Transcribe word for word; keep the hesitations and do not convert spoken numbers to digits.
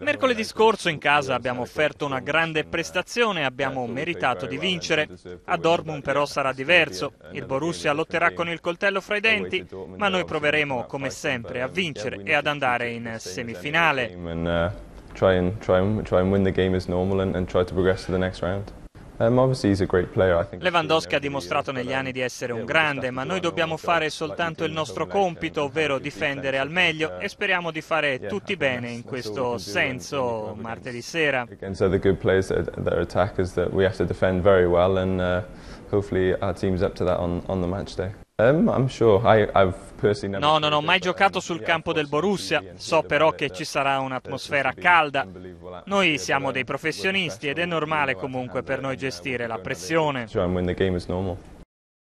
Mercoledì scorso in casa abbiamo offerto una grande prestazione e abbiamo meritato di vincere. A Dortmund però sarà diverso. Il Borussia lotterà con il coltello fra i denti, ma noi proveremo come sempre a vincere e ad andare in semifinale. Lewandowski ha dimostrato negli anni di essere un grande, ma noi dobbiamo fare soltanto il nostro compito, ovvero difendere al meglio, e speriamo di fare tutti bene in questo senso martedì sera. No, non ho mai giocato sul campo del Borussia, so però che ci sarà un'atmosfera calda. Noi siamo dei professionisti ed è normale comunque per noi gestire la pressione.